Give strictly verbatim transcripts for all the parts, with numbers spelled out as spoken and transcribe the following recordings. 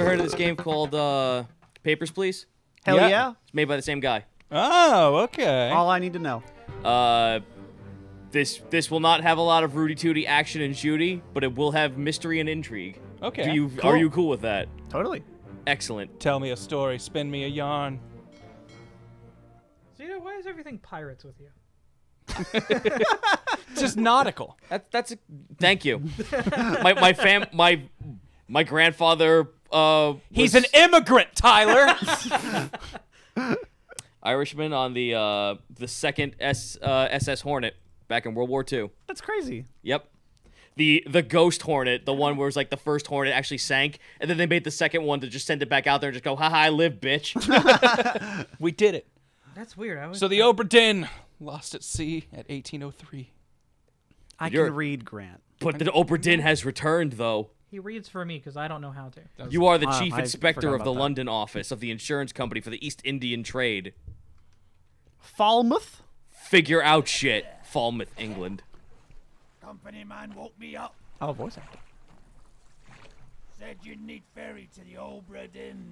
ever heard of this game called uh, Papers, Please? Hell yeah. yeah. It's made by the same guy. Oh, okay. All I need to know. Uh, this this will not have a lot of rooty-tooty action and shooty, but it will have mystery and intrigue. Okay. Do you, cool. Are you cool with that? Totally. Excellent. Tell me a story. Spin me a yarn. Zeta, why is everything pirates with you? Just nautical. That, that's a, thank you. my my fam my my grandfather. Uh, was... He's an immigrant, Tyler. Irishman on the uh, the second S uh, S S Hornet back in World War Two. That's crazy. Yep. The the ghost hornet, the one where it was like the first hornet actually sank, and then they made the second one to just send it back out there and just go, haha, I live, bitch. We did it. That's weird. I was so the Obra Dinn lost at sea at eighteen oh three. I You're, can read, Grant. But the Obra Dinn has returned, though. He reads for me because I don't know how to. That's you are the uh, chief I inspector of the that. London office of the insurance company for the East Indian trade. Falmouth? Figure out shit. Falmouth, England. Company man woke me up. Oh, voice actor. Said you'd need ferry to the Obra Dinn.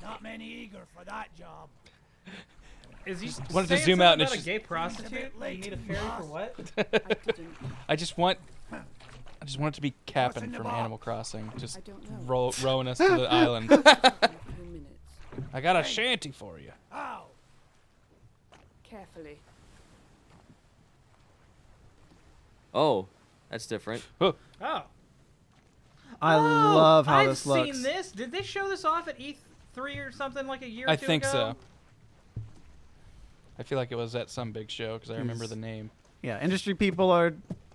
Not many eager for that job. Is he wanted to zoom out and it's just a gay prostitute? You need a ferry for what? I just want, I just want it to be Captain from Animal Crossing, just row, rowing us to the island. I got a shanty for you. Ow. Carefully. Oh, that's different. Oh. oh. I oh, love how I've this looks. I've seen this. Did they show this off at E three or something like a year or I two ago? I think so. I feel like it was at some big show because I He's, remember the name. Yeah, industry people are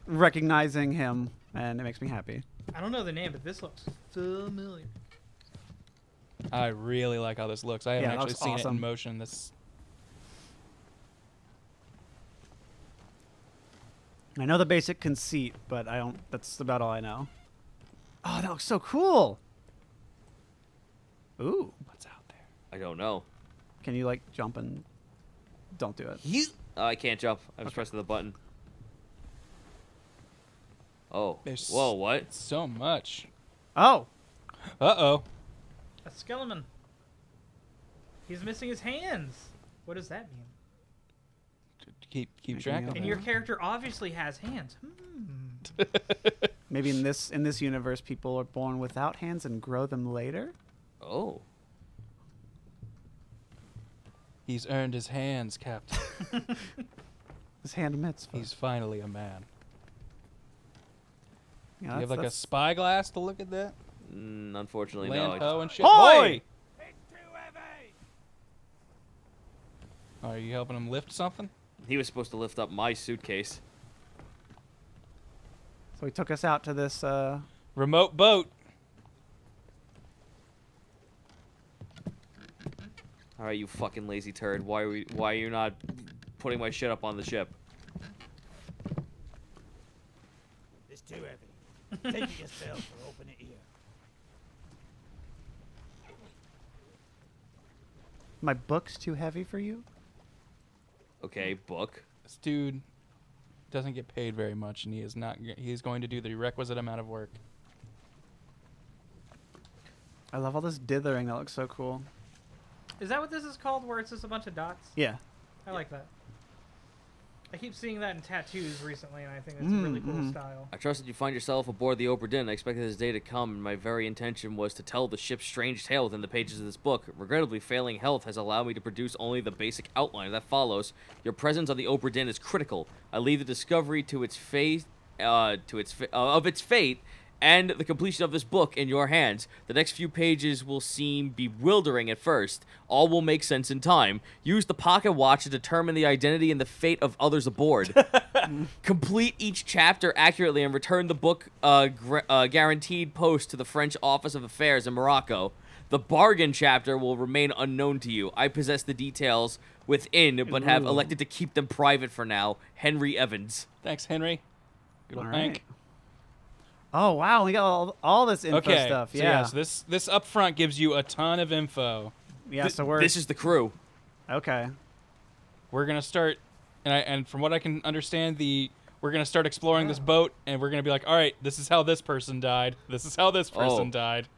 recognizing him, and it makes me happy. I don't know the name, but this looks familiar. I really like how this looks. I haven't yeah, actually seen awesome. it in motion. This. I know the basic conceit, but I don't. That's about all I know. Oh, that looks so cool. Ooh, what's out there? I don't know. Can you like jump and? Don't do it. You. Uh, I can't jump. I was okay. pressing the button. Oh. There's Whoa! What? So much. Oh. Uh oh. A skeleton. He's missing his hands. What does that mean? Keep keep Maybe track. of And your character obviously has hands. Hmm. Maybe in this in this universe, people are born without hands and grow them later. Oh. He's earned his hands, Captain. His hand mitzvah. He's finally a man. Yeah, Do you have like that's... a spyglass to look at that? Mm, unfortunately, Land no. Ho and shit. Hoy! It's too heavy! Oh, are you helping him lift something? He was supposed to lift up my suitcase. So he took us out to this uh... remote boat. All right, you fucking lazy turd. Why are we? Why are you not putting my shit up on the ship? It's too heavy. Take it yourself or open it here. My book's too heavy for you. Okay, book. This dude doesn't get paid very much, and he is not. He is going to do the requisite amount of work. I love all this dithering. That looks so cool. Is that what this is called, where it's just a bunch of dots? Yeah. I yeah. like that. I keep seeing that in tattoos recently, and I think that's mm, a really cool mm. style. I trusted you find yourself aboard the Obra Dinn. I expected this day to come, and my very intention was to tell the ship's strange tale within the pages of this book. Regrettably, failing health has allowed me to produce only the basic outline that follows. Your presence on the Obra Dinn is critical. I leave the discovery to its fate, uh, to its fa uh, of its fate, and the completion of this book in your hands. The next few pages will seem bewildering at first. All will make sense in time. Use the pocket watch to determine the identity and the fate of others aboard. Complete each chapter accurately and return the book uh, uh, guaranteed post to the French Office of Affairs in Morocco. The bargain chapter will remain unknown to you. I possess the details within, but Ooh. have elected to keep them private for now. Henry Evans. Thanks, Henry. Good old bank. Oh wow, we got all, all this info okay, stuff. Yeah. So yeah, so this this up front gives you a ton of info. Yeah, Th so we're This is the crew. Okay. We're gonna start and I and from what I can understand, the We're going to start exploring this boat, and we're going to be like, all right, this is how this person died. This is how this person oh. died.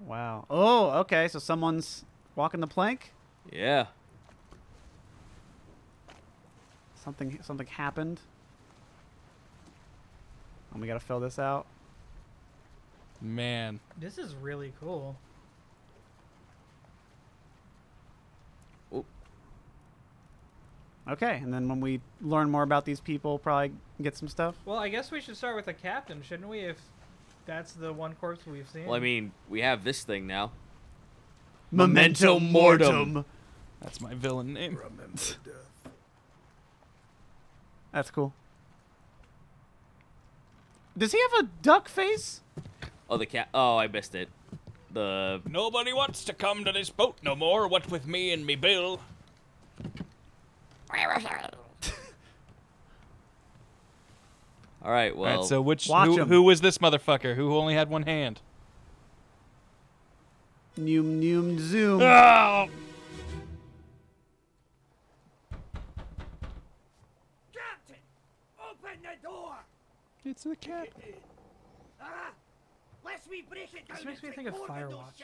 Wow. Oh, okay. So someone's walking the plank? Yeah. Something something happened. And we got to fill this out. Man. This is really cool. Ooh. Okay, and then when we learn more about these people, probably get some stuff. Well, I guess we should start with the captain, shouldn't we, if that's the one corpse we've seen? Well, I mean, we have this thing now. Memento Mortem. That's my villain name. Remember death. That's cool. Does he have a duck face? Oh, the cat. Oh, I missed it. The nobody wants to come to this boat no more. What with me and me bill? All right. Well. All right, so which who, who was this motherfucker who only had one hand? Noom noom zoom. Oh! Captain, open the door. It's the cat. Ah. This makes me think of Firewatch.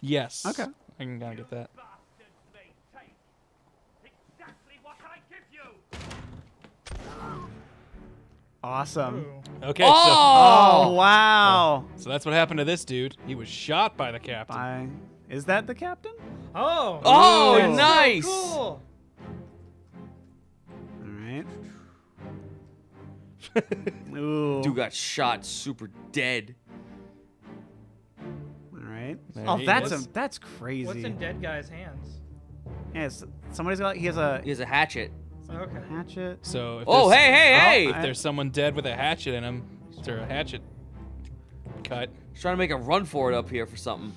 Yes. Okay. I can kind of get that. Awesome. Okay. Oh, so, oh wow. So that's what happened to this dude. He was shot by the captain. By, is that the captain? Oh. Oh, oh nice. So cool. All right. Dude got shot, super dead. There oh, that's a, that's crazy. What's in dead guy's hands? Yes, somebody's got. He has a. He has a hatchet. Okay. Hatchet. So. If oh, hey, hey, hey! If I, there's someone dead with a hatchet in him, is there a hatchet cut? He's trying to make a run for it up here for something.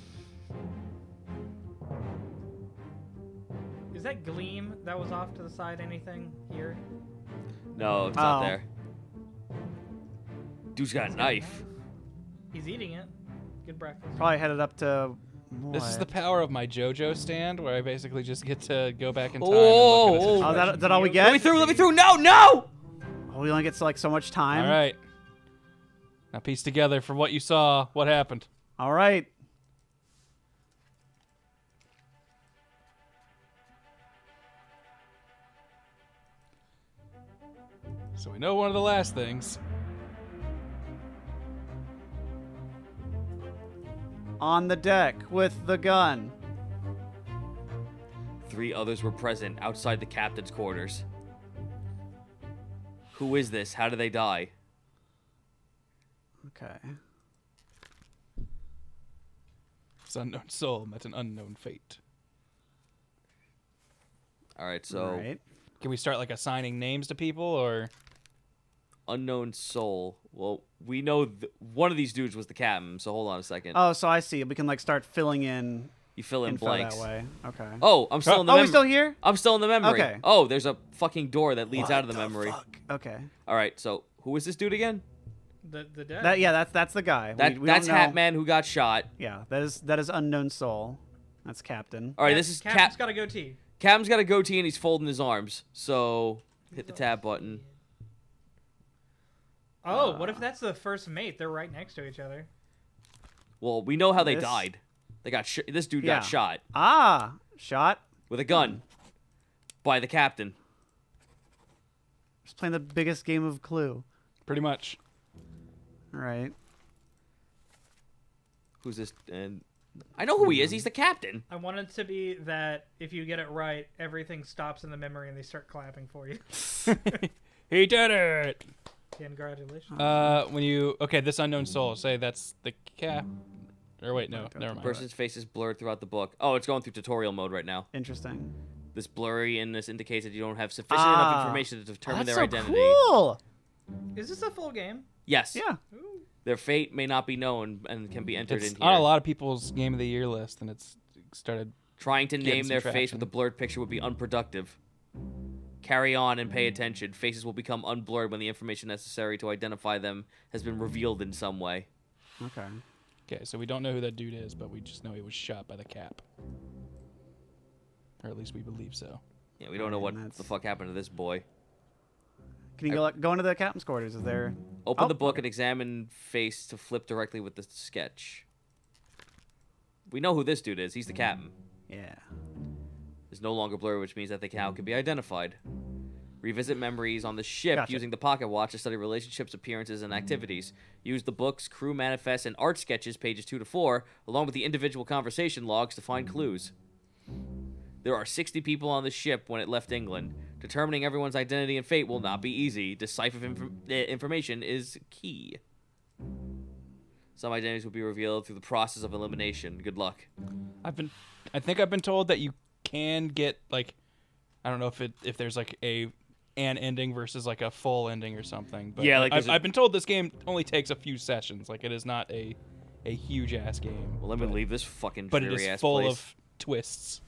Is that gleam that was off to the side? Anything here? No, it's oh. not there. Dude's got He's a knife. He's eating it. Good breakfast. Probably headed up to. What? This is the power of my JoJo stand, where I basically just get to go back in time. Oh, and look at oh, oh that, that all we get? Let me through! Let me through! No, no! Oh, we only get like so much time. All right. Now piece together from what you saw. What happened? All right. So we know one of the last things. On the deck with the gun. Three others were present outside the captain's quarters. Who is this? How do they die? Okay. This unknown soul met an unknown fate. All right, so All right. Can we start like assigning names to people or unknown soul? Well, we know th one of these dudes was the captain, so hold on a second. Oh, so I see. We can like start filling in. You fill in blanks. That way. Okay. Oh, I'm still in the memory. Oh, we still here? I'm still in the memory. Okay. Oh, there's a fucking door that leads what out of the, the memory. Fuck? Okay. All right. So who is this dude again? The the dad. That, yeah, that's that's the guy. That, we, we that's Hatman who got shot. Yeah, that is that is unknown soul. That's captain. All right, that's, this is captain's cap got a goatee. Captain's got a goatee and he's folding his arms. So hit the tab button. Oh, uh, what if that's the first mate? They're right next to each other. Well, we know how they this? died. They got sh this dude yeah. got shot. Ah, shot with a gun by the captain. Just playing the biggest game of Clue. Pretty much. All right. Who's this? And I know who he is. He's the captain. I want it to be that if you get it right, everything stops in the memory and they start clapping for you. He did it. Congratulations. Uh, when you okay, this unknown soul say that's the cap. Or wait, no, never mind. Person's face is blurred throughout the book. Oh, it's going through tutorial mode right now. Interesting. This blurriness indicates that you don't have sufficient ah, enough information to determine that's their so identity. Cool. Is this a full game? Yes. Yeah. Ooh. Their fate may not be known and can be entered it's in here. It's on a lot of people's game of the year list, and it's started trying to name their traction. face with a blurred picture would be unproductive. Carry on and pay attention. Faces will become unblurred when the information necessary to identify them has been revealed in some way. Okay. Okay, so we don't know who that dude is, but we just know he was shot by the cap. Or at least we believe so. Yeah, we don't know what the fuck happened to this boy. Can you go, go into the captain's quarters? Is there... Open oh. the book and examine face to flip directly with the sketch. We know who this dude is. He's the captain. Yeah. It's no longer blurry, which means that the cow can be identified. Revisit memories on the ship gotcha. using the pocket watch to study relationships, appearances, and activities. Use the books, crew manifests, and art sketches, pages two to four, along with the individual conversation logs to find clues. There are sixty people on the ship when it left England. Determining everyone's identity and fate will not be easy. Decipher inf- information is key. Some identities will be revealed through the process of elimination. Good luck. I've been, I think I've been told that you can get like, I don't know if it if there's like a an ending versus like a full ending or something. But yeah, like I've, a... I've been told this game only takes a few sessions. Like it is not a a huge ass game. Well, let me but, leave this fucking dreary ass place. But it is full place. of twists.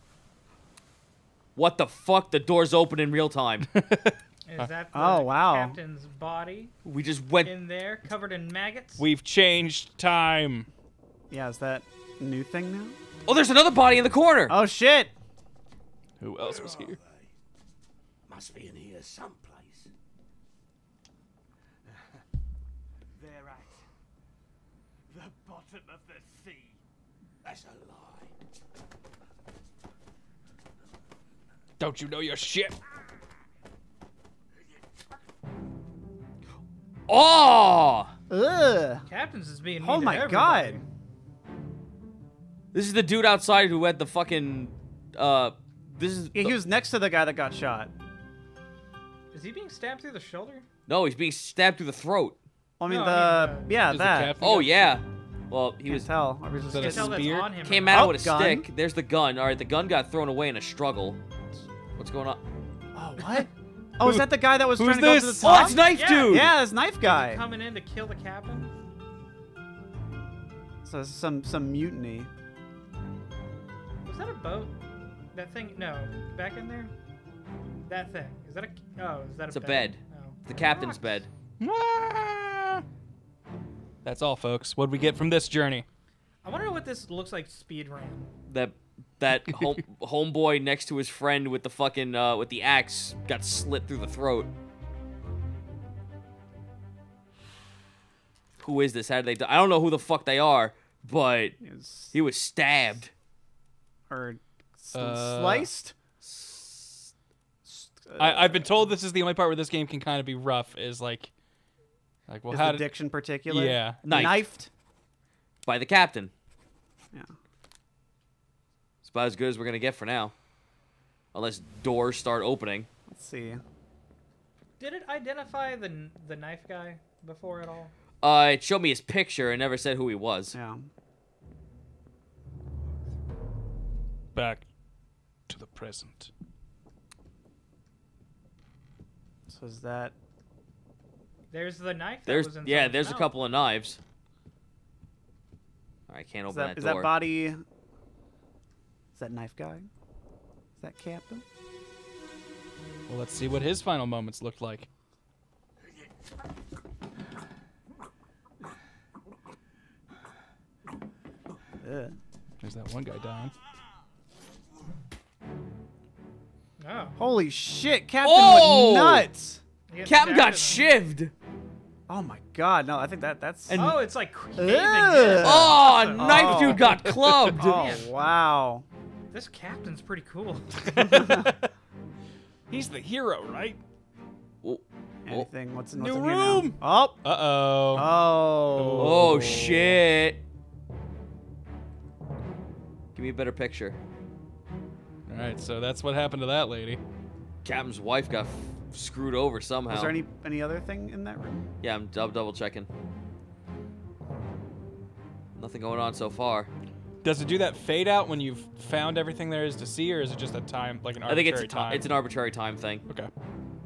What the fuck? The door's open in real time. Is that the oh, wow. captain's body? We just went in there, covered in maggots. We've changed time. Yeah, is that new thing now? Oh, there's another body in the corner. Oh shit! Who else Where was here? They? Must be in here someplace. They're at the bottom of the sea. That's a lie. Don't you know your ship? Oh! Ugh. Captain's is being mean. Oh my god! This is the dude outside who had the fucking. Uh, this is. Yeah, he was next to the guy that got shot. Is he being stabbed through the shoulder? No, he's being stabbed through the throat. I mean no, the I mean, uh, yeah that. The oh yeah. Well, he Can't was tell. Was that a spear? On him Came right? out oh, with a gun? stick. There's the gun. All right, the gun got thrown away in a struggle. What's going on? Oh, what? Oh, Who, is that the guy that was trying to this? go to the top? Oh, that's Knife yeah. Dude! Yeah, it's Knife Guy. Coming in to kill the captain? So this is some, some mutiny. Was that a boat? That thing? No. Back in there? That thing. Is that a... Oh, is that a it's bed? It's a bed. No. The captain's bed. That's all, folks. What'd we get from this journey? I wonder what this looks like speed ran. That... That home, homeboy next to his friend with the fucking, uh, with the axe got slit through the throat. Who is this? How did they die? I don't know who the fuck they are, but he was stabbed. Or uh, sliced? I, I've been told this is the only part where this game can kind of be rough, is like... like well, is how the diction particular? Yeah. Knifed. Knifed. By the captain. Yeah. About as good as we're gonna get for now, unless doors start opening. Let's see. Did it identify the the knife guy before at all? Uh, it showed me his picture and never said who he was. Yeah. Back to the present. So is that? There's the knife. There's that was yeah. There's mouth. a couple of knives. All right, can't is open that, that is door. Is that body? Is that knife guy? Is that captain? Well, let's see what his final moments looked like. Ugh. There's that one guy dying. Oh. Holy shit, Captain oh! went nuts! Captain got shivved! Oh my god, no, I think that that's... And oh, it's like... Oh, oh, Knife Dude got clubbed! Oh, wow. This captain's pretty cool. He's the hero, right? Oh, Anything? What's, what's New in room. Here now? Oh. Uh-oh. Oh. Oh, shit. Give me a better picture. All right, so that's what happened to that lady. Captain's wife got screwed over somehow. Is there any any other thing in that room? Yeah, I'm double-checking. Nothing going on so far. Does it do that fade out when you've found everything there is to see, or is it just a time, like an arbitrary I think it's a time? It's an arbitrary time thing. Okay.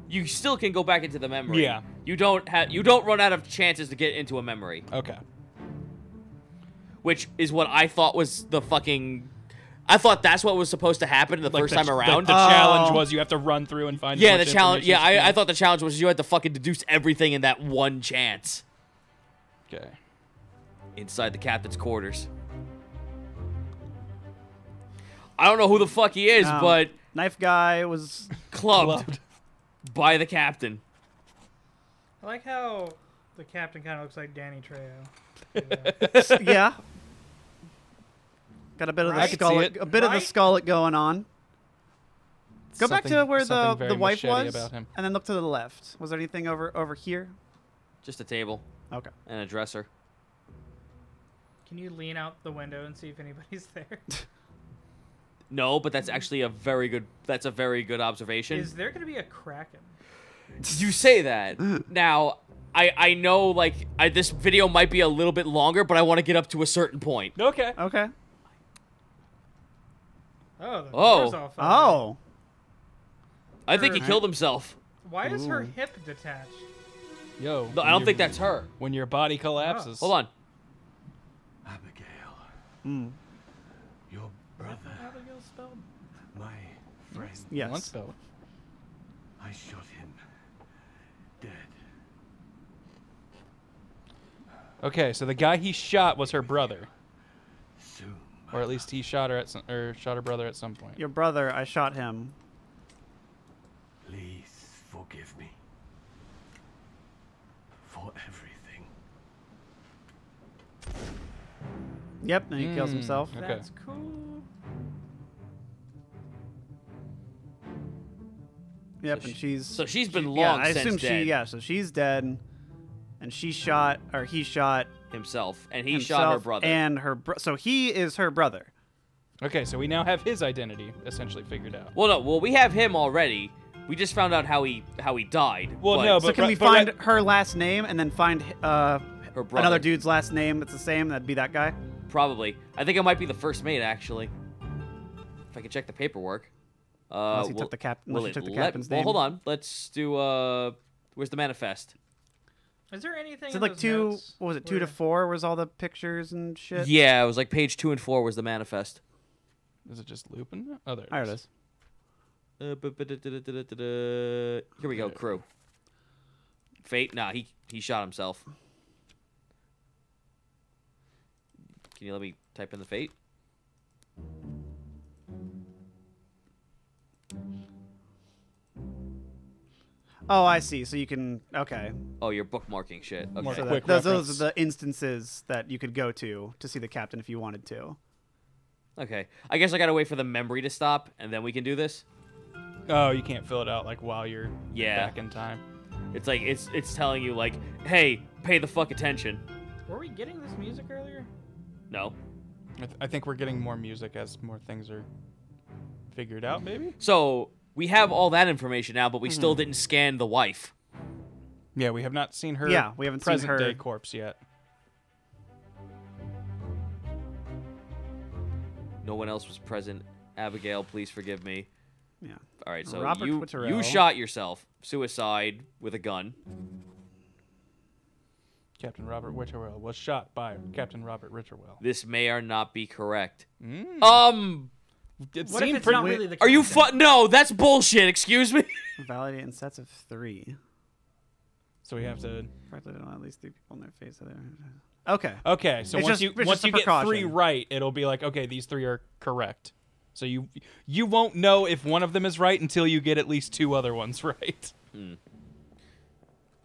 You still can go back into the memory. Yeah. You don't have. You don't run out of chances to get into a memory. Okay. Which is what I thought was the fucking. I thought that's what was supposed to happen the like first the, time around. The, the oh. challenge was you have to run through and find. Yeah, the challenge. Yeah, I, I thought the challenge was you had to fucking deduce everything in that one chance. Okay. Inside the captain's quarters. I don't know who the fuck he is, um, but... Knife guy was... Clubbed, clubbed by the captain. I like how the captain kind of looks like Danny Trejo. You know? Yeah. Got a bit of right? the skullet, a bit right? of the skullet going on. Go something, back to where the the wife was, about him. And then look to the left. Was there anything over over here? Just a table. Okay. And a dresser. Can you lean out the window and see if anybody's there? No, but that's actually a very good. That's a very good observation. Is there going to be a Kraken? Did you say that? Now, I I know like I, this video might be a little bit longer, but I want to get up to a certain point. Okay. Okay. Oh. The door's all fine. Oh. I think he killed himself. Why is Ooh. her hip detached? Yo. No, I don't think that's her. When your body collapses. Oh. Hold on. Abigail. Mm. Your brother. Abigail spelled. My friend. Yes. One spell. I shot him. Dead. Okay, so the guy he shot was her brother. Soon, or at least he shot her at some, or shot her brother at some point. Your brother, I shot him. Please forgive me for everything. Yep, and he mm, kills himself. Okay. That's cool. Yep, so and she's... So she's been she, long yeah, since I assume dead. She, yeah, so she's dead, and she shot, or he shot... Himself, and he himself shot her brother. And her bro so he is her brother. Okay, so we now have his identity essentially figured out. Well, no, well, we have him already. We just found out how he how he died. Well, but, no, but so can we but, find but, her last name and then find uh, her brother. Another dude's last name that's the same? That'd be that guy. Probably. I think it might be the first mate actually. If I can check the paperwork. Uh, unless he well, took the cap. Unless he took the captain's name. Well, hold on. Let's do. Uh, where's the manifest? Is there anything? Is it like two? Notes? What was it? Two to four was all the pictures and shit. Yeah, it was like page two and four was the manifest. Is it just looping? Oh, there it is. There it is. Uh, but, but, da, da, da, da, da, da. Here we go, crew. Fate? Nah, he he shot himself. Can you let me type in the fate? Oh, I see. So you can... Okay. Oh, you're bookmarking shit. Okay. So that, those, those are the instances that you could go to to see the captain if you wanted to. Okay. I guess I gotta wait for the memory to stop, and then we can do this. Oh, you can't fill it out like while you're yeah. back in time. It's like it's it's telling you like, hey, pay the fuck attention. Were we getting this music earlier? No. I, th I think we're getting more music as more things are figured out, maybe. So we have all that information now, but we mm-hmm. still didn't scan the wife. Yeah, we have not seen her. Yeah, we haven't present seen her day corpse yet. No one else was present. Abigail, please forgive me. Yeah. All right, so Robert you, Witterel. you shot yourself. Suicide with a gun. Captain Robert Witterel was shot by Captain Robert Witterel. This may or not be correct. Mm. Um. It what if it's not really the Are you fu- No, that's bullshit. Excuse me. Validate in sets of three. So we have to... At least three people on their face. Okay. Okay, so it's once just, you once you get three right, it'll be like, okay, these three are correct. So you you won't know if one of them is right until you get at least two other ones right. Hmm.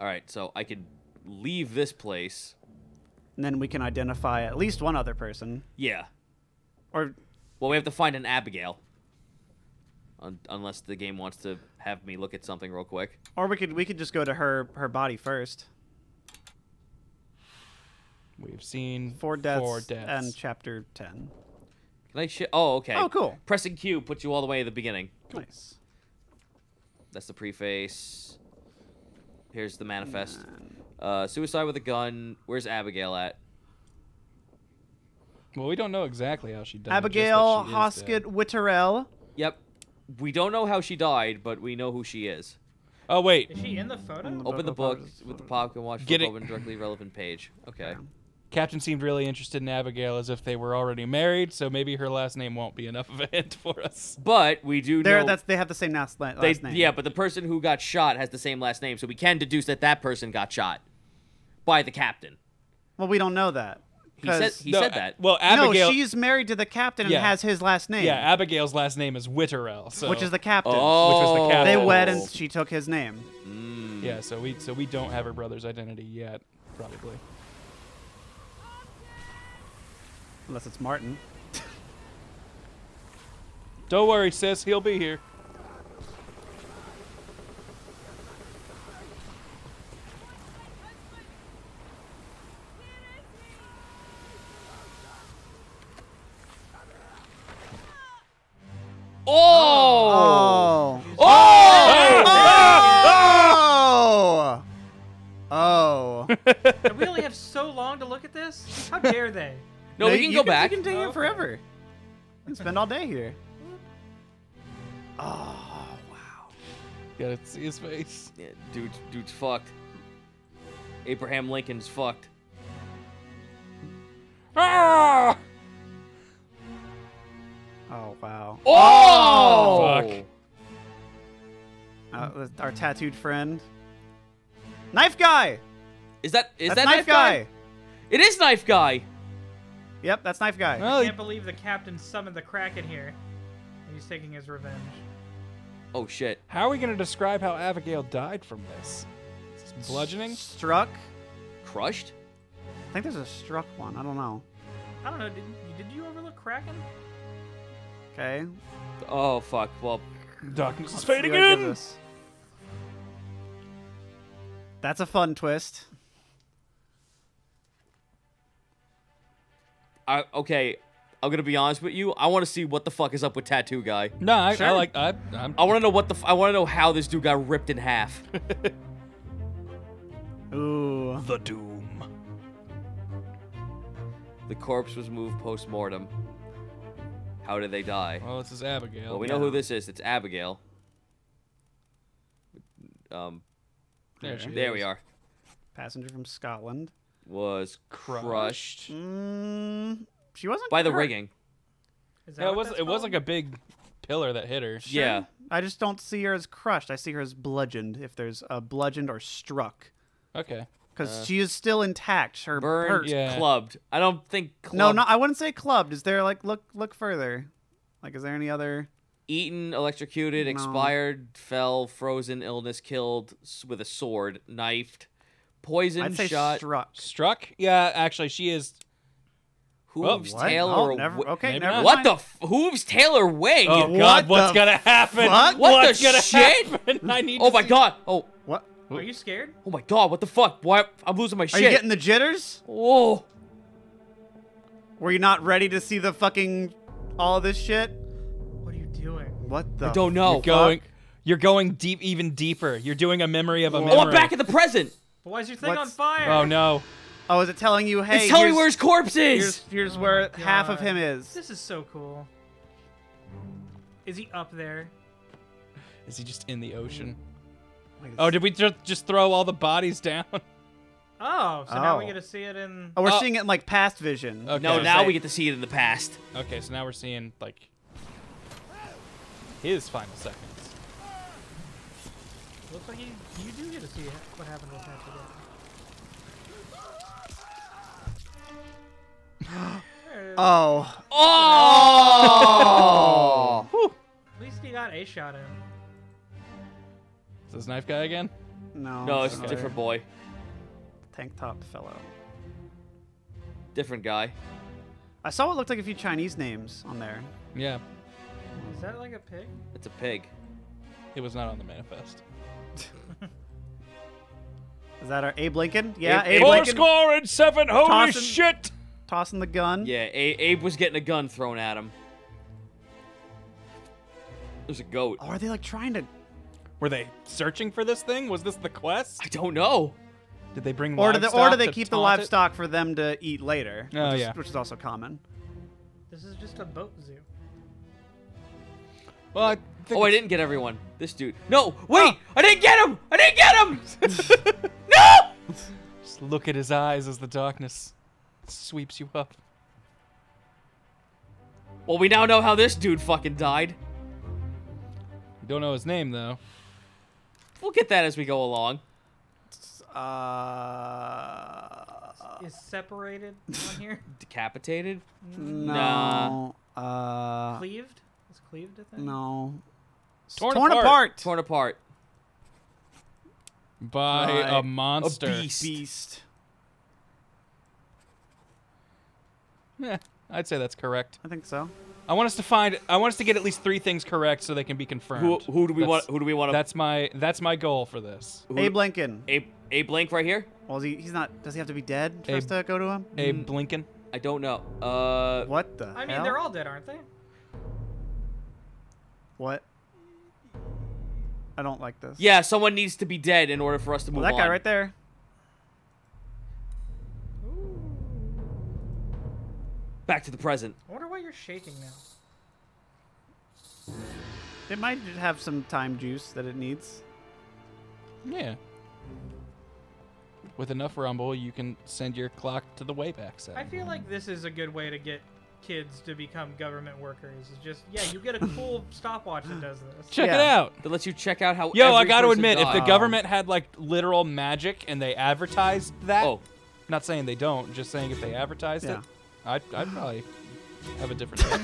All right, so I could leave this place. And then we can identify at least one other person. Yeah. Or... Well, we have to find an Abigail. Un unless the game wants to have me look at something real quick. Or we could we could just go to her her body first. We've seen four deaths, four deaths. and chapter ten. Can I sh Oh, okay. Oh, cool. Pressing Q puts you all the way to the beginning. Cool. Nice. That's the preface. Here's the manifest. Uh, suicide with a gun. Where's Abigail at? Well, we don't know exactly how she died. Abigail Hoskett Witterel. Yep. We don't know how she died, but we know who she is. Oh, wait. Is she in the photo? In the Open the book with the pop and watch the open directly relevant page. Okay. Captain seemed really interested in Abigail as if they were already married, so maybe her last name won't be enough of a hint for us. But we do They're, know... That's, they have the same last, last they, name. Yeah, but the person who got shot has the same last name, so we can deduce that that person got shot by the captain. Well, we don't know that. He said, he no, said that. Well, Abigail... No, she's married to the captain and yeah. has his last name. Yeah, Abigail's last name is Witterel, so... Which is the captain. Oh. Which was the captain. They wed and she took his name. Mm. Mm. Yeah, so we so we don't have her brother's identity yet, probably. Unless it's Martin. Don't worry, sis. He'll be here. Oh! Oh! Oh! Oh! Oh! Oh! Oh! We only have so long to look at this? How dare they? No, no, we can go can, back. We can stay here oh, forever. Okay. And spend all day here. Oh, wow. Gotta see his face. Yeah, dude, dude's fucked. Abraham Lincoln's fucked. Ah! Oh, wow. Oh! Oh fuck. Uh, our tattooed friend. Knife guy! Is that, is that's that Knife Guy? guy? It is Knife Guy! Yep, that's Knife Guy. Well, I can't believe the captain summoned the Kraken here. He's taking his revenge. Oh, shit. How are we going to describe how Abigail died from this? Bludgeoning? Struck? Crushed? I think there's a struck one. I don't know. I don't know. Did, did you overlook Kraken? Okay. Oh, fuck. Well, darkness is fading in. That's a fun twist. I, okay. I'm going to be honest with you. I want to see what the fuck is up with Tattoo Guy. No, I, sure. I like... I, I'm... I want to know what the... F I want to know how this dude got ripped in half. Ooh. The doom. The corpse was moved post-mortem. How did they die? Well, this is Abigail. Well, we yeah. know who this is. It's Abigail. Um, There, she there is. we are. Passenger from Scotland. Was crushed. crushed. Mm. She wasn't by the hurt. rigging. Is that yeah, it was. It called? was like a big pillar that hit her. Sure. Yeah, I just don't see her as crushed. I see her as bludgeoned. If there's a bludgeoned or struck. Okay. Because uh, she is still intact. Her burned, yeah. clubbed. I don't think. Clubbed. No, no, I wouldn't say clubbed. Is there like look, look further? Like, is there any other? Eaten, electrocuted, no. expired, fell, frozen, illness, killed with a sword, knifed, poisoned, I'd say shot, struck. Struck. Yeah, actually, she is. Hooves, what? Taylor, oh, never, okay, never what mind. the f hooves, Taylor, wing? Oh God, what what's gonna happen? Fuck? What what's the gonna shit? Happen? I need. Oh my see. God! Oh, what? Are you scared? Oh my God! What the fuck? Why? I'm losing my Are shit. Are you getting the jitters? Whoa! Were you not ready to see the fucking all this shit? What are you doing? What the? I don't know. You're going, fuck? you're going deep, even deeper. You're doing a memory of a Whoa. memory. Oh, I'm back in the present. But why is your thing what's, on fire? Oh no. Oh, is it telling you, hey... It's telling me where his corpse is! Here's, here's oh where half of him is. This is so cool. Is he up there? Is he just in the ocean? Wait, oh, did we just, just throw all the bodies down? Oh, so oh. now we get to see it in... Oh, we're oh. seeing it in, like, past vision. Okay. No, now we get to see it in the past. Okay, so now we're seeing, like, his final seconds. Looks like you, you do get to see what happened with that today. Oh. Oh! Oh. At least he got a shot in. Is this Knife Guy again? No. No, it's okay. a different boy. Tank top fellow. Different guy. I saw what looked like a few Chinese names on there. Yeah. Is that like a pig? It's a pig. It was not on the manifest. Is that our Abe Lincoln? Yeah, Abe, Abe Lincoln. Four score and seven, holy Tossin shit! Tossing the gun. Yeah, A Abe was getting a gun thrown at him. There's a goat. Oh, are they like trying to... Were they searching for this thing? Was this the quest? I don't know. Did they bring or do they, Or do they keep the livestock it? for them to eat later? Oh, which yeah. Is, which is also common. This is just a boat zoo. Well, I think oh, I didn't get everyone. This dude. No, wait! Oh. I didn't get him! I didn't get him! No! Just look at his eyes as the darkness... sweeps you up. Well, we now know how this dude fucking died. We don't know his name, though. We'll get that as we go along. Uh, Is separated on here? Decapitated? No. Nah. Uh, cleaved? Is cleaved a thing? No. Torn, torn apart. apart. Torn apart. By, By a monster. A beast. beast. Yeah, I'd say that's correct. I think so. I want us to find. I want us to get at least three things correct so they can be confirmed. Who, who do we that's, want? Who do we want? To... That's my. That's my goal for this. Who, Abe Lincoln. Abe. Abe Lincoln right here. Well, is he, he's not. Does he have to be dead for Abe, us to go to him? Abe Lincoln. I don't know. Uh. What the? I hell? mean, they're all dead, aren't they? What? I don't like this. Yeah, someone needs to be dead in order for us to move well, that on. That guy right there. Back to the present. I wonder why you're shaking now. It might have some time juice that it needs. Yeah. With enough rumble, you can send your clock to the Wayback Set. I feel like this is a good way to get kids to become government workers. It's just, yeah, you get a cool stopwatch that does this. Check yeah. it out. That lets you check out how. Yo, I got to admit, died. if the government had like literal magic and they advertised that, oh. not saying they don't, just saying if they advertised yeah. it. I'd, I'd probably have a different thing.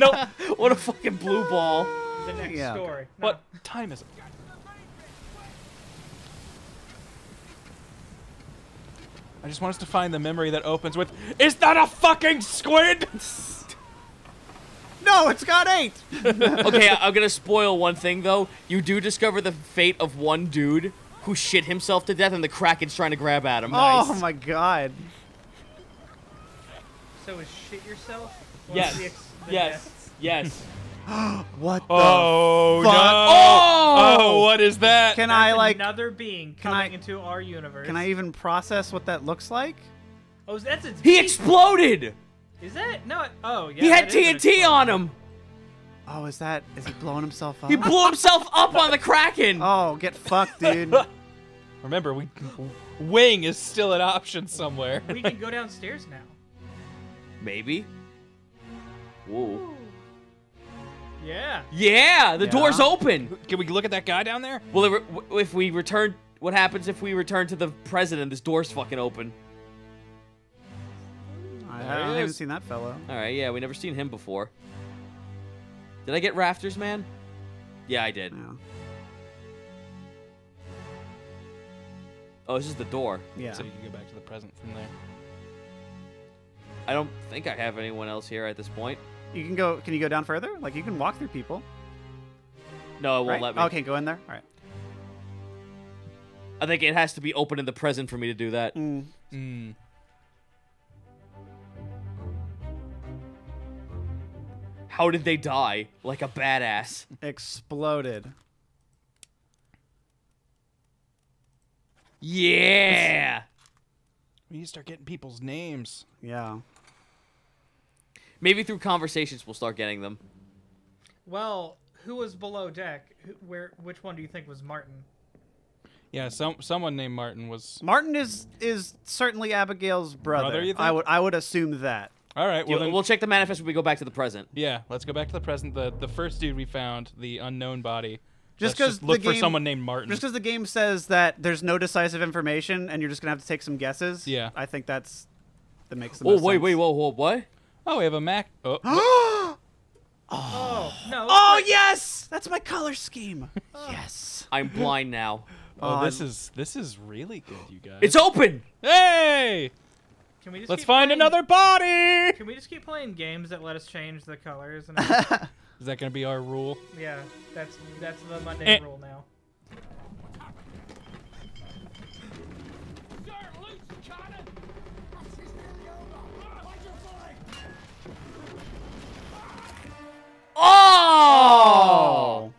Nope. What a fucking blue ball. The next yeah. story. No. What time is it? I just want us to find the memory that opens with, "Is that a fucking squid?" No, it's got eight. Okay, I'm going to spoil one thing, though. You do discover the fate of one dude who shit himself to death, and the Kraken's trying to grab at him. Nice. Oh my god. So is shit yourself? Yes. The the yes. Yes. Yes. What the oh, fuck? No. Oh! Oh, what is that? Can That's I, like... another being coming I, into our universe. Can I even process what that looks like? Oh, that's its He beast. exploded! Is that? No, oh, yeah. He had T N T on him! Oh, is that... Is he blowing himself up? He blew himself up on the Kraken! Oh, get fucked, dude. Remember, we... Wing is still an option somewhere. We can go downstairs now. Maybe. Whoa. Yeah. Yeah! The yeah. door's open! Can we look at that guy down there? Well, if we return... What happens if we return to the present and this door's fucking open? I, I haven't seen that fellow. Alright, yeah, we never seen him before. Did I get rafters, man? Yeah, I did. Yeah. Oh, this is the door. Yeah. So you can go back to the present from there. I don't think I have anyone else here at this point. You can go. Can you go down further? Like, you can walk through people. No, it won't right? let me. Okay, go in there. All right. I think it has to be open in the present for me to do that. Mm. Mm. How did they die? Like a badass. Exploded. Yeah! We need to start getting people's names. Yeah. Maybe through conversations we'll start getting them. Well, who was below deck? Who, where? Which one do you think was Martin? Yeah, some someone named Martin was... Martin is is certainly Abigail's brother. brother you think? I would I would assume that. All right, well, Dude, we'll check the manifest when we go back to the present. Yeah, let's go back to the present. The the first dude we found, the unknown body. Just because look the game, for someone named Martin. Just because the game says that there's no decisive information and you're just gonna have to take some guesses. Yeah, I think that's that makes the most sense. Oh wait, wait, whoa, whoa, what? Oh, we have a Mac. Oh, oh. oh no! Oh like... yes, that's my color scheme. Oh. Yes, I'm blind now. Oh, oh this I'm... is this is really good, you guys. It's open. Hey. Can we just Let's find playing, another body! Can we just keep playing games that let us change the colors? And is that going to be our rule? Yeah, that's that's the Monday eh. rule now. Oh!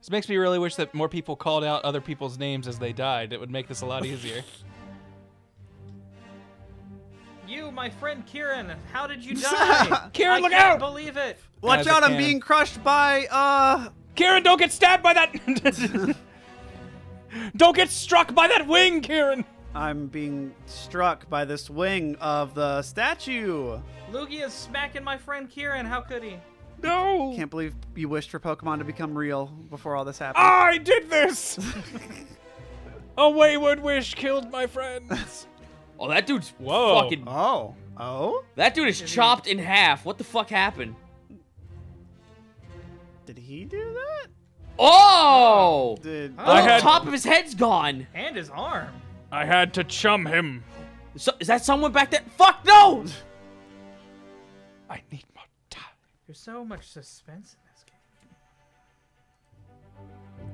This makes me really wish that more people called out other people's names as they died. It would make this a lot easier. You, my friend Kieran, how did you die? Kieran, I look can't out! Believe it. Watch Guys, out! I'm being crushed by uh. Kieran, don't get stabbed by that. Don't get struck by that wing, Kieran. I'm being struck by this wing of the statue. Lugia is smacking my friend Kieran. How could he? No. Can't believe you wished for Pokemon to become real before all this happened. I did this. A wayward wish killed my friends. Oh, that dude's Whoa. fucking... Oh. Oh? That dude is chopped in half. What the fuck happened? Did he do that? Oh! Did oh, I had, the top of his head's gone. And his arm. I had to chum him. So, is that someone back there? Fuck no! I need more time. There's so much suspense in this game.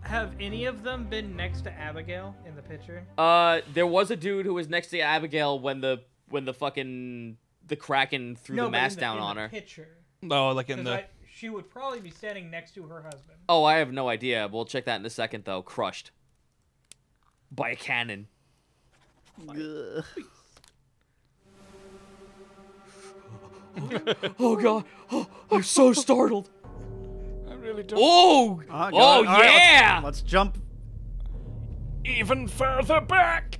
Have any of them been next to Abigail in the picture? Uh, there was a dude who was next to Abigail when the when the fucking the Kraken threw no, the mask the, down on her. Picture. No, like in the. I, she would probably be standing next to her husband. Oh, I have no idea. We'll check that in a second, though. Crushed by a cannon. Ugh. Oh god! Oh, I'm so startled. I really don't. Oh! Oh, oh yeah! Right, let's, let's jump even further back.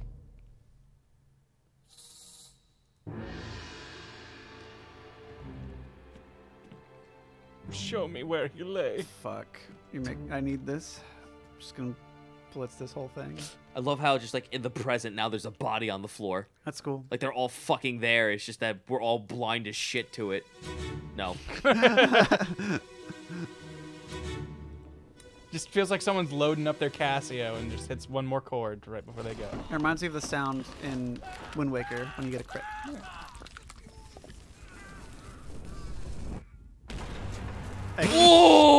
Show me where he lay. Fuck. You make. I need this. I'm just gonna blitz this whole thing. I love how just like in the present now there's a body on the floor. That's cool. Like they're all fucking there. It's just that we're all blind as shit to it. No. Just feels like someone's loading up their Casio and just hits one more chord right before they go. It reminds me of the sound in Wind Waker when you get a crit. Yeah. Oh.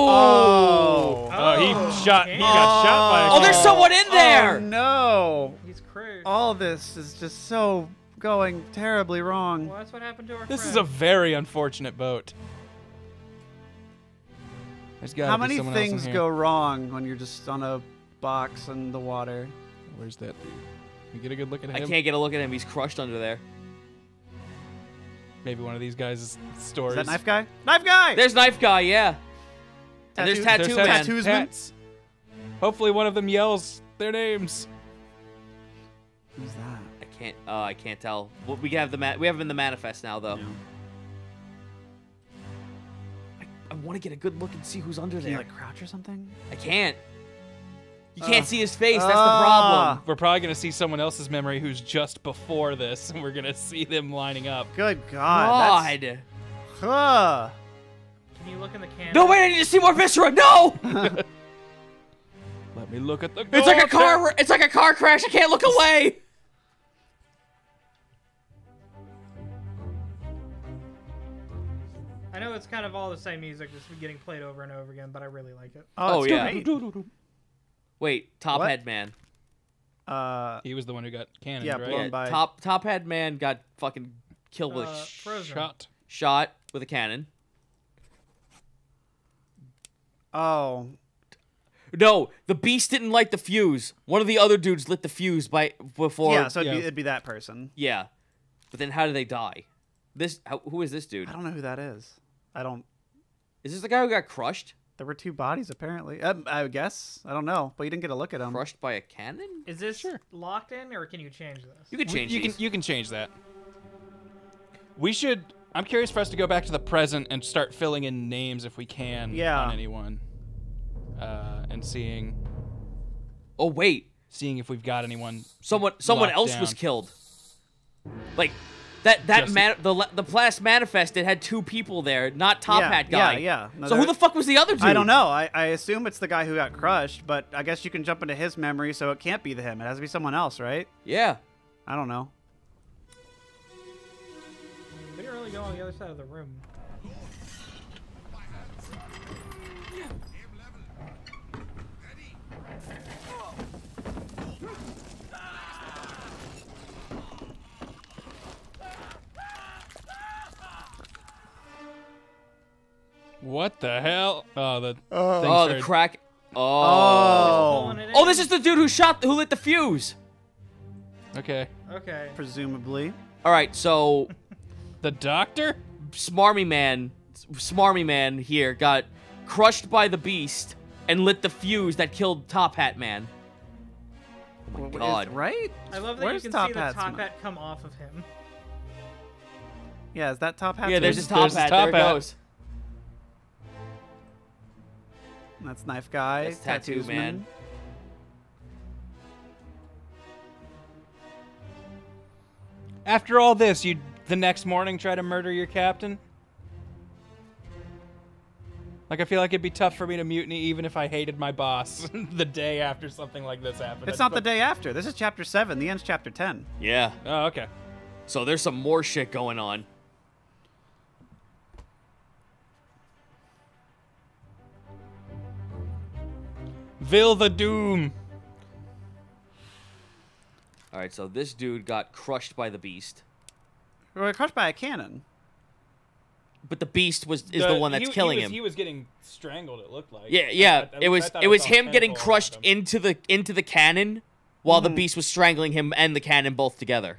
Oh. Oh, he shot. He got oh. shot by a Oh, there's someone in there. Oh, no. He's crude. All this is just so going terribly wrong. Well, that's what happened to our This friend. Is a very unfortunate boat. There's gotta How be many someone things else in here. Go wrong when you're just on a box in the water? Where's that dude? Can we get a good look at him? I can't get a look at him. He's crushed under there. Maybe one of these guys' stories. Is that Knife Guy? Knife Guy! There's Knife Guy, yeah. And there's Tattoo Man. Tattoo Man. Hopefully one of them yells their names. Who's that? I can't. Uh, I can't tell. Well, we have the ma we have him in the manifest now, though. Yeah. I, I want to get a good look and see who's under Can there. You, like crouch or something? I can't. You can't uh, see his face. That's uh, the problem. We're probably going to see someone else's memory who's just before this, and we're going to see them lining up. Good God. God. Huh. Can you look in the camera? No, wait. I need to see more viscera. No. Let me look at the... It's like a car. It's like a car crash. I can't look away. I know it's kind of all the same music just getting played over and over again, but I really like it. Oh, oh yeah. Great. Wait, Top what? Head Man. Uh, he was the one who got cannoned, yeah, right? Blown yeah, by... Top Top Head Man got fucking killed with uh, a shot. Shot with a cannon. Oh. No, the beast didn't light the fuse. One of the other dudes lit the fuse by before. Yeah, so it'd, yeah. Be, it'd be that person. Yeah, but then how do they die? This how, who is this dude? I don't know who that is. I don't. Is this the guy who got crushed? There were two bodies, apparently. Um, I guess. I don't know. But you didn't get a look at them. Crushed by a cannon? Is this sure. locked in, or can you change this? You can change we, you can You can change that. We should... I'm curious for us to go back to the present and start filling in names, if we can, yeah. on anyone. Uh, and seeing... Oh, wait. Seeing if we've got anyone Someone Someone else down. Was killed. Like... That that man the the Plast Manifest, it had two people there, not Top yeah, Hat Guy. Yeah, yeah. No, so who the fuck was the other dude? I don't know. I, I assume it's the guy who got crushed, but I guess you can jump into his memory, so it can't be the him. It has to be someone else, right? Yeah. I don't know. We didn't really go on the other side of the room. What the hell? Oh, the oh, oh the crack. Oh. Oh. Oh, this is the dude who shot, who lit the fuse. Okay. Okay. Presumably. All right, so the doctor, smarmy man, smarmy man here got crushed by the beast and lit the fuse that killed Top Hat Man. Oh my well, God. Is, right? I love that Where's you can Top see Hat's the Top Hat come off of him. Yeah, is that Top Hat? Yeah, there's his Top there's Hat. Top there hat. It goes. That's Knife Guy. That's Tattoo, Tattoo Man. Man. After all this, you the next morning try to murder your captain? Like, I feel like it'd be tough for me to mutiny even if I hated my boss the day after something like this happened. It's not but... the day after. This is chapter seven. The end's chapter ten. Yeah. Oh, okay. So there's some more shit going on. Vil the Doom. All right, so this dude got crushed by the beast. We were crushed by a cannon. But the beast was is the, the one that's he, killing he was, him. He was getting strangled. It looked like. Yeah, yeah. I, I, it was it was, it was him getting crushed him. into the into the cannon, while mm-hmm. the beast was strangling him and the cannon both together.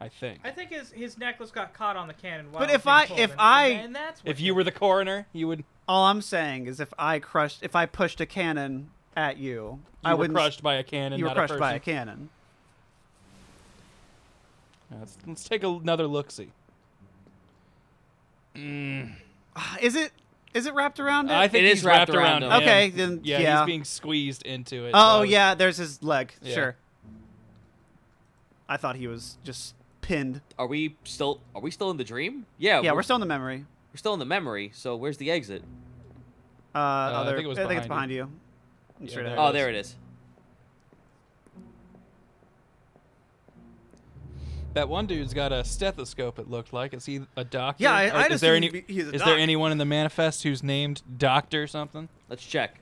I think. I think his his necklace got caught on the cannon. While but if I if I and that's if you were the coroner, you would. All I'm saying is if I crushed if I pushed a cannon at you, you I would crushed by a cannon. You were not crushed a by a cannon. Let's, let's take another look-see. Mm. Is it is it wrapped around? It? Uh, I think it is wrapped, wrapped around. around him. Okay, then yeah, yeah, he's being squeezed into it. Oh so yeah, there's his leg. Yeah. Sure. I thought he was just pinned. Are we still Are we still in the dream? Yeah. Yeah, we're, we're still in the memory. We're still in the memory. So where's the exit? Uh, uh oh, I think it was I behind think it's behind you. you. I'm yeah, sure there oh, it there it is. That one dude's got a stethoscope, it looked like. Is he a doctor? Yeah, I, I is just there any, he's a Is doc. there anyone in the manifest who's named Doctor or something? Let's check.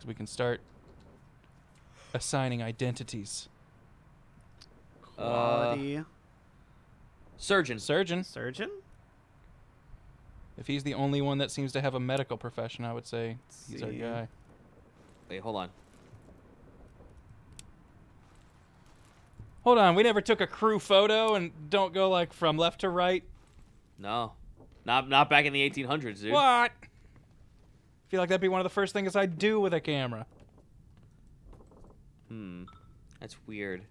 So we can start assigning identities. Quality. Uh, surgeon. Surgeon. Surgeon? If he's the only one that seems to have a medical profession, I would say Let's he's see. our guy. Wait, hold on. Hold on, we never took a crew photo and don't go, like, from left to right? No. Not not back in the eighteen hundreds, dude. What? I feel like that'd be one of the first things I'd do with a camera. Hmm. That's weird.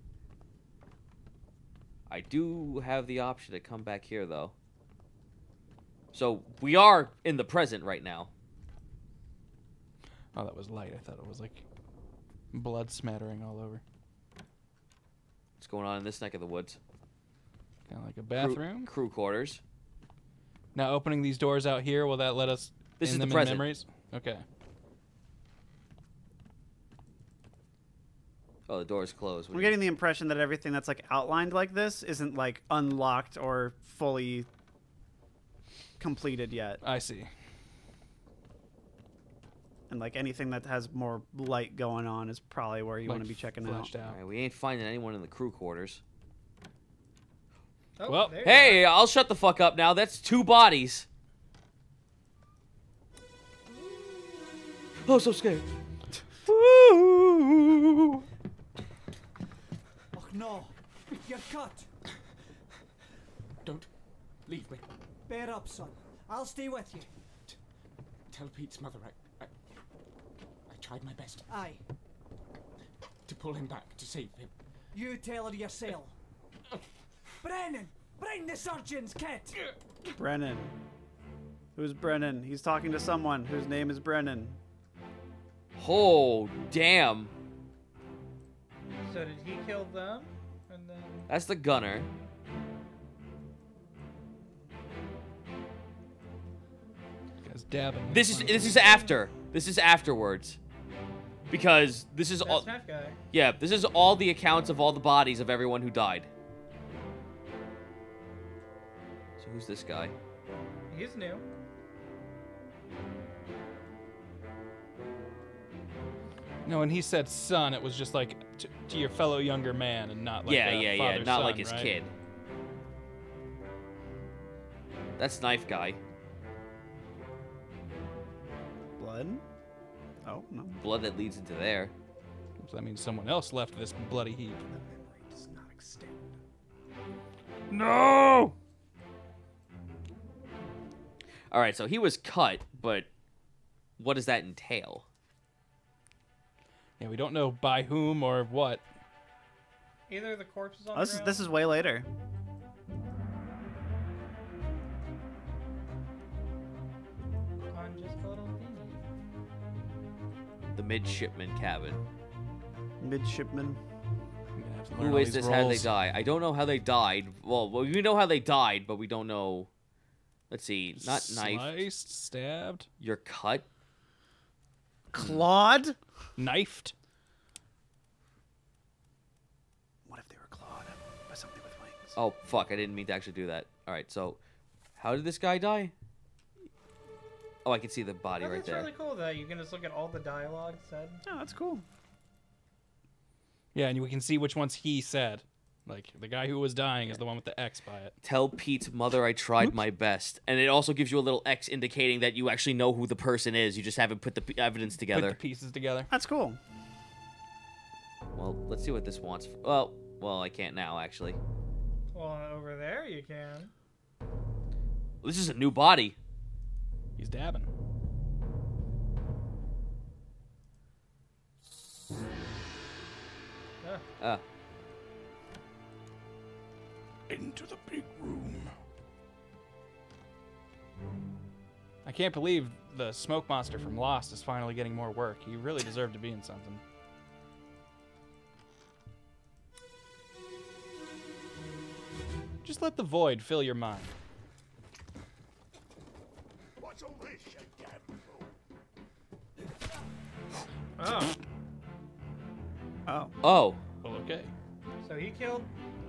I do have the option to come back here, though. So, we are in the present right now. Oh, that was light. I thought it was, like, blood smattering all over. What's going on in this neck of the woods? Kind of like a bathroom. Crew, crew quarters. Now opening these doors out here, will that let us this is the present. memories? Okay. Oh, the door's closed. What I'm getting the impression that everything that's like outlined like this isn't like unlocked or fully completed yet. I see. And like anything that has more light going on is probably where you like want to be checking out. out. All right, we ain't finding anyone in the crew quarters. Oh, well, hey, I'll shut the fuck up now. That's two bodies. Oh, so scared. Woo! Oh no, you're cut. Don't leave me. Bear up, son. I'll stay with you. T tell Pete's mother I. Tried my best. Aye. To pull him back, to save him. You tell her yourself. Brennan! Bring the surgeon's kit! Brennan. Who's Brennan? He's talking to someone whose name is Brennan. Oh, damn. So did he kill them? And then... That's the gunner. Guy's dabbing. This is this is after. This is afterwards. Because this is all, yeah, this is all the accounts of all the bodies of everyone who died. So who's this guy? He's new. No, when he said son, it was just like to, to your fellow younger man and not like yeah, a yeah, yeah, not son, like his right? kid. That's knife guy. Blood? Oh, no. Blood that leads into there. So that means someone else left this bloody heap. The memory does not extend. No! Alright, so he was cut, but what does that entail? Yeah, we don't know by whom or what. Either the corpse is on oh, this, the ground. This is way later. I'm just a little The midshipman cabin. Midshipman. Who is this? How did they die? I don't know how they died. Well, well, we know how they died, but we don't know Let's see. Not sliced, knifed. Sliced, stabbed. You're cut. Clawed. Knifed. What if they were clawed by something with wings? Oh, fuck. I didn't mean to actually do that. All right, so how did this guy die? Oh, I can see the body right there. That's really cool, though. You can just look at all the dialogue said. Oh, that's cool. Yeah, and we can see which ones he said. Like, the guy who was dying is the one with the X by it. Tell Pete's mother I tried Oops. my best. And it also gives you a little X indicating that you actually know who the person is. You just haven't put the evidence together. Put the pieces together. That's cool. Well, let's see what this wants. For, well, well, I can't now, actually. Well, over there you can. This is a new body. He's dabbing. Ah. Uh. Into the big room. I can't believe the smoke monster from Lost is finally getting more work. He really deserved to be in something. Just let the void fill your mind. What's all this, you damn fool? Oh. Oh. Oh. Well, okay. So he killed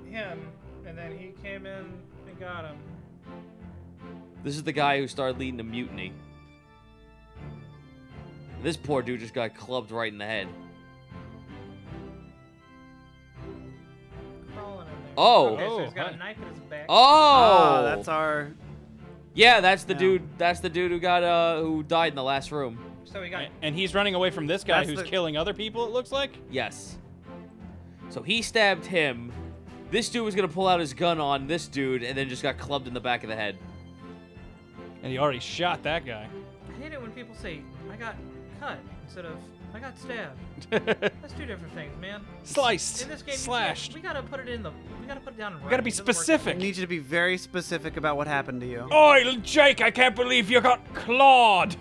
him, and then he came in and got him. This is the guy who started leading the mutiny. This poor dude just got clubbed right in the head. Crawling in there. Oh. Okay, so he's got a knife in his back. Oh. Oh, that's our... Yeah, that's the yeah. dude. That's the dude who got uh who died in the last room. So he got... And he's running away from this guy that's who's the... killing other people, it looks like? Yes. So he stabbed him. This dude was going to pull out his gun on this dude and then just got clubbed in the back of the head. And he already shot that guy. I hate it when people say, I got cut instead of, I got stabbed. That's two different things, man. Sliced. In this game, slashed. You, we got to put it in the, we got to put it down in writing. We got to be specific. I need you to be very specific about what happened to you. Oi, Jake, I can't believe you got clawed.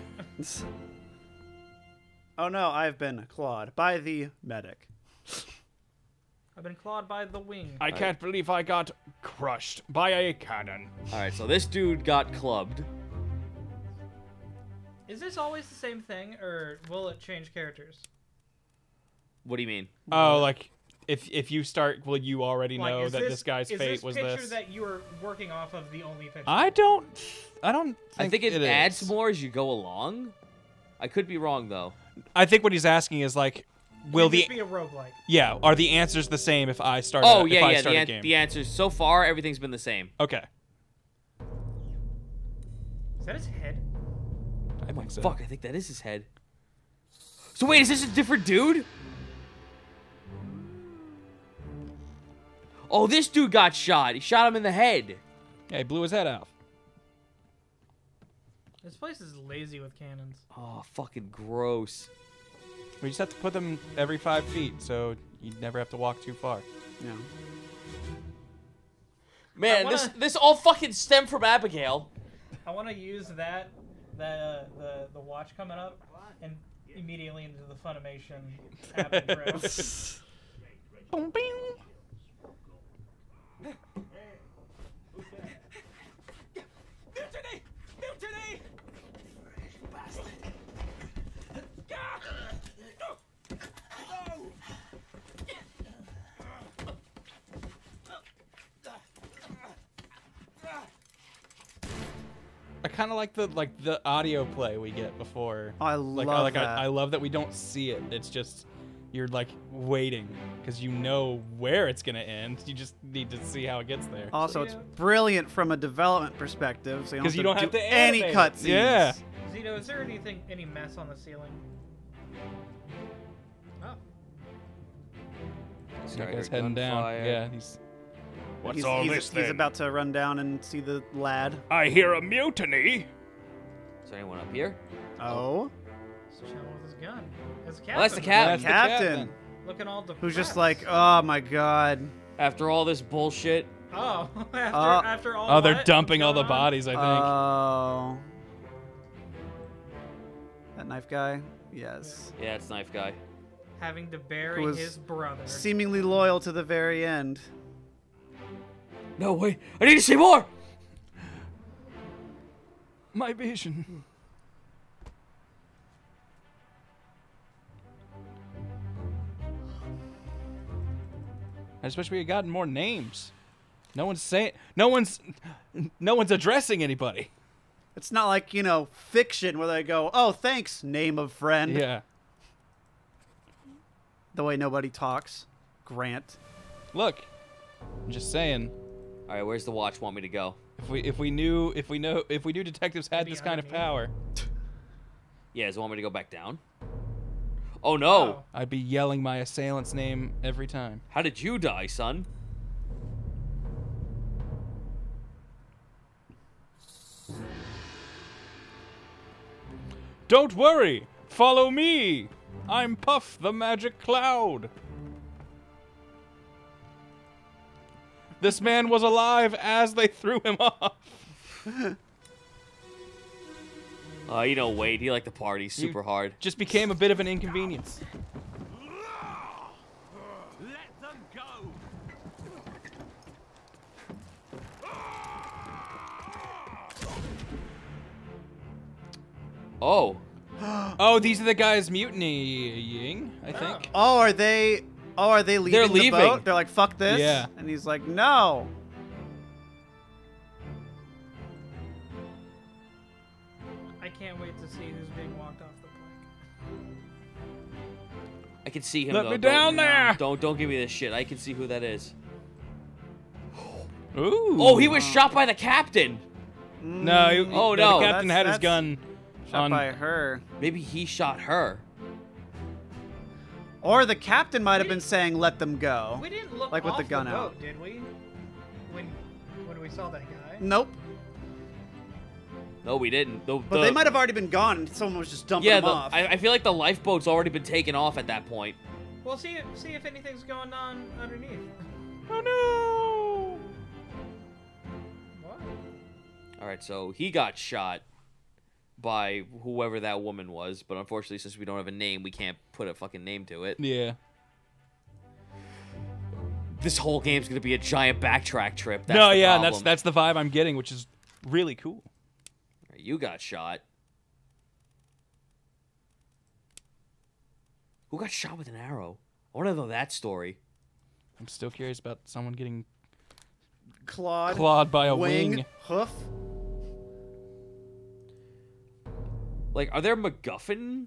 Oh no, I've been clawed by the medic. I've been clawed by the wing. I All can't right. believe I got crushed by a cannon. Alright, so this dude got clubbed. Is this always the same thing, or will it change characters? What do you mean? Oh, like, if if you start, will you already like, know that this, this guy's fate this was this? Is this picture that you were working off of the only picture? I don't, I don't think I think it, it adds is. more as you go along. I could be wrong, though. I think what he's asking is like, will the be a roguelike? Yeah, are the answers the same if I start? Oh a, yeah, if I yeah. Start the, an a game? The answers so far, everything's been the same. Okay. Is that his head? I think so. Fuck, I think that is his head. So wait, is this a different dude? Oh, this dude got shot. He shot him in the head. Yeah, he blew his head off. This place is lazy with cannons. Oh, fucking gross. We just have to put them every five feet, so you never have to walk too far. Yeah. Man, wanna, this this all fucking stemmed from Abigail. I want to use that that uh, the the watch coming up and immediately into the Funimation app and Boom, bing. Mutiny! Mutiny! I kind of like the like the audio play we get before. Oh, I like, love I, like, that. I, I love that we don't see it. It's just you're like waiting because you know where it's gonna end. You just need to see how it gets there. Also, yeah. It's brilliant from a development perspective, so you don't, have, you don't to have to do any cutscenes. Yeah. Zito, is there anything any mess on the ceiling? Oh. Sorry, that guy's heading down. Fire. Yeah, he's. What's he's, all he's, this? He's then? about to run down and see the lad. I hear a mutiny. Is there anyone up here? Oh. He's chilling with his gun. That's the captain. Oh, that's the captain. That's the captain. captain. Looking all depressed. Who's just like, oh my god. After all this bullshit. Oh. after, uh, after all. Oh, they're what? dumping all the bodies. I think. Oh. That knife guy. Yes. Yeah, it's knife guy. Having to bury his brother. Seemingly loyal to the very end. No, wait. I need to see more! my vision. I just wish we had gotten more names. No one's saying. No one's. No one's addressing anybody. It's not like, you know, fiction where they go, "Oh, thanks, name of friend." Yeah. The way nobody talks. Grant. Look, I'm just saying. All right, where's the watch want me to go? If we if we knew if we know if we knew detectives had this kind of power. Yeah, does it want me to go back down? Oh no! Oh. I'd be yelling my assailant's name every time. How did you die, son? Don't worry, follow me. I'm Puff the Magic Cloud. This man was alive as they threw him off. Oh, uh, you know, Wade, he liked to party super you hard. Just became a bit of an inconvenience. Let them go. Oh. Oh, these are the guys mutinying, I think. Oh, are they... Oh, are they leaving? They're leaving. The boat? They're like, fuck this. Yeah. And he's like, no. I can't wait to see who's being walked off the plank. I can see him. Let though. me don't, down there. No, don't don't give me this shit. I can see who that is. Ooh. Oh, he was shot by the captain. Mm. No. He, oh no. The captain that's, had that's his gun. Shot on, by her. Maybe he shot her. Or the captain might have been saying, "Let them go." We didn't look like with the gun out, did we? When when we saw that guy? Nope. No, we didn't. The, but the, they might have already been gone, and someone was just dumping yeah, them the, off. I, I feel like the lifeboat's already been taken off at that point. Well, see see if anything's going on underneath. Oh no! What? All right, so he got shot by whoever that woman was, but unfortunately, since we don't have a name, we can't put a fucking name to it. Yeah. This whole game's gonna be a giant backtrack trip. That's no, yeah, that's that's the vibe I'm getting, which is really cool. You got shot. Who got shot with an arrow? I want to know that story. I'm still curious about someone getting clawed, clawed by a wing, wing. hoof. Like, are there MacGuffin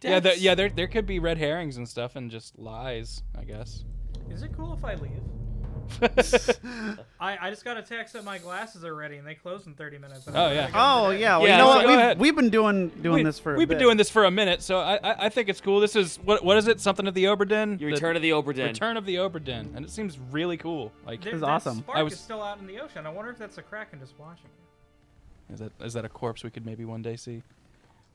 deaths? Yeah, there, yeah, there, there could be red herrings and stuff and just lies, I guess. Is it cool if I leave? I, I just got a text that my glasses are ready and they close in thirty minutes. And oh, yeah. Oh, yeah. Well, yeah. You know what? Like, we've, we've been doing doing we, this for a we've bit. We've been doing this for a minute, so I, I I think it's cool. This is, what what is it? Something of the Obra Dinn? Your the, Return of the Obra Dinn. Return of the Obra Dinn. And it seems really cool. Like, there, it's that awesome. Spark I was, is still out in the ocean. I wonder if that's a Kraken just watching. Is that is that a corpse we could maybe one day see?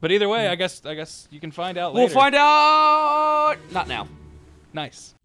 But either way, I guess I guess you can find out later. We'll find out. Not now. Nice.